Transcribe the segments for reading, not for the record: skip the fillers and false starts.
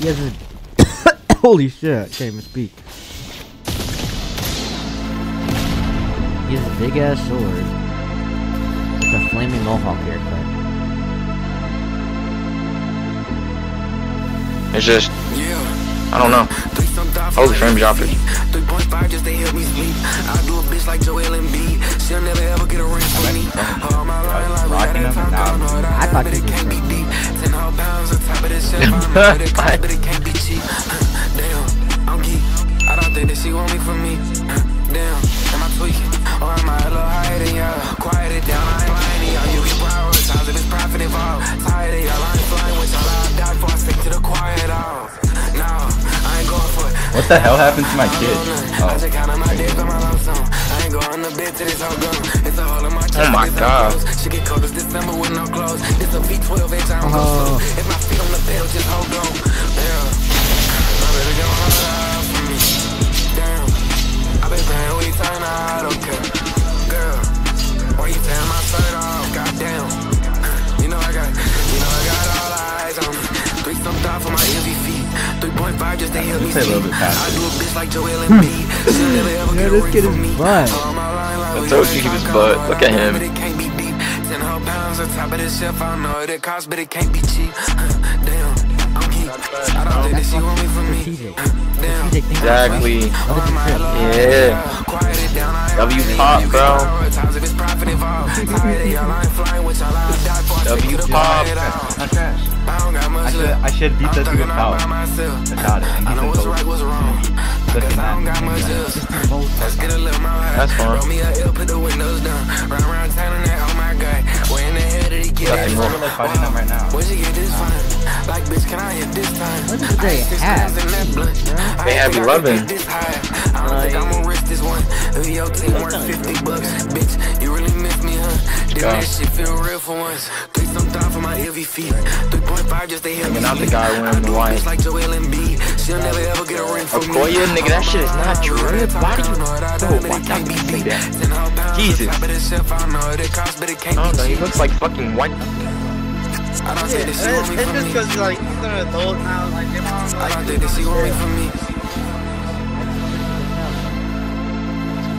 He hasn't. Holy shit! I can't even speak. He has a big ass sword. It's a flaming mohawk haircut. It's just. I don't know. I was frame dropping. 3.5 just to help me sleep. I do a bitch like Joel Embiid. She'll never ever get a ring for me. I thought it can't be deep. 10 pounds on top of this shit. But it can't be cheap. Damn, I'm geek. I don't think that she want me for me. Damn, am I tweaking? Or am I a little higher than y'all? Quiet it down, I ain't lying to y'all. You get prioritized and it's profit involved. Tired of y'all, I ain't flying with y'all. I'll die before I stick to the quiet off. What the hell happened to my kid? Oh. Oh my god. Just a little bit faster. Yeah, this kid is butt. I told you he was butt. Look at him. Exactly. Yeah. W pop, bro. W pop. I should beat that dude out. Without it. I know what's right, what's wrong. Let's get a little more high. That's fun. Roll me a hill, put the windows down. Run around town and that, oh my god. Where in the hell did he get it? Like fighting them right now. Where'd you get this fine? Like, bitch, can I hit this time? What did they have? They have 11. I don't think I'm gonna risk this one. Yo, team worth $50. Bitch, you really miss me, huh? Did that shit feel real for once? Sometimes for my heavy feet. 3.5 just to help me. Not the guy wearing the white. Like Joel Embiid. She'll never ever get a ring from me. Okoye, nigga, that shit is not drip. Why do you do that? Jesus. I don't know, he looks like fucking white. I don't think this is because, like, he's an adult now. Like, I don't think this is going for me.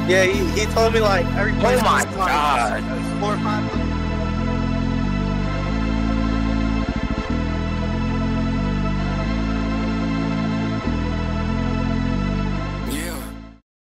Yeah, he told me, like, every time. Oh my god. 4 or 5